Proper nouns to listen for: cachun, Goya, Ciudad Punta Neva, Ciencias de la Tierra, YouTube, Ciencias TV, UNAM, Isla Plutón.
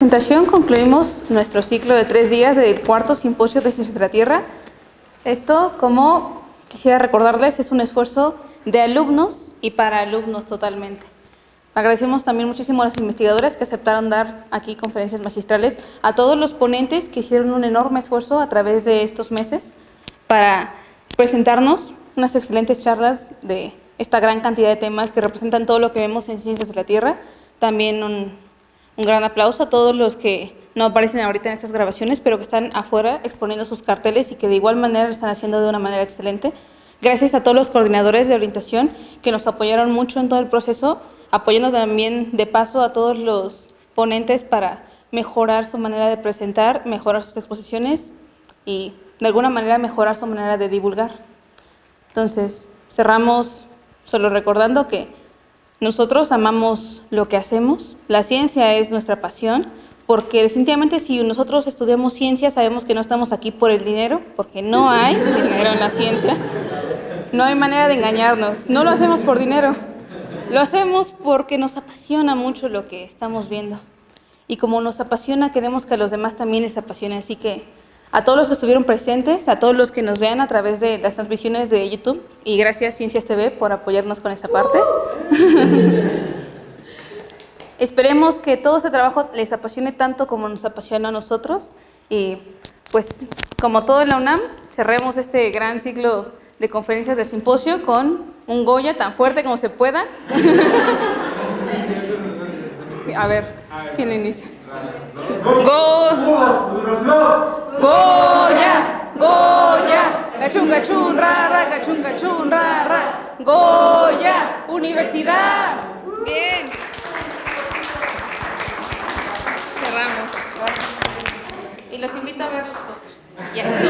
En esta presentación concluimos nuestro ciclo de 3 días del cuarto simposio de Ciencias de la Tierra. Esto, como quisiera recordarles, es un esfuerzo de alumnos y para alumnos totalmente. Agradecemos también muchísimo a los investigadores que aceptaron dar aquí conferencias magistrales, a todos los ponentes que hicieron un enorme esfuerzo a través de estos meses para presentarnos unas excelentes charlas de esta gran cantidad de temas que representan todo lo que vemos en Ciencias de la Tierra. También un gran aplauso a todos los que no aparecen ahorita en estas grabaciones, pero que están afuera exponiendo sus carteles y que de igual manera lo están haciendo de una manera excelente. Gracias a todos los coordinadores de orientación que nos apoyaron mucho en todo el proceso, apoyando también de paso a todos los ponentes para mejorar su manera de presentar, mejorar sus exposiciones y de alguna manera mejorar su manera de divulgar. Entonces, cerramos solo recordando que nosotros amamos lo que hacemos, la ciencia es nuestra pasión, porque definitivamente si nosotros estudiamos ciencia sabemos que no estamos aquí por el dinero, porque no hay dinero en la ciencia, no hay manera de engañarnos, no lo hacemos por dinero, lo hacemos porque nos apasiona mucho lo que estamos viendo y como nos apasiona queremos que a los demás también les apasione, así que a todos los que estuvieron presentes, a todos los que nos vean a través de las transmisiones de YouTube y gracias Ciencias TV por apoyarnos con esa parte. Esperemos que todo este trabajo les apasione tanto como nos apasiona a nosotros y pues como todo en la UNAM cerremos este gran ciclo de conferencias del simposio con un Goya tan fuerte como se pueda. A ver, ¿quién inicia? Goya, Goya, cachun, cachun, rara, cachun, cachun, rara, Goya, universidad. Bien. Cerramos. Y los invito a ver los otros. Ya.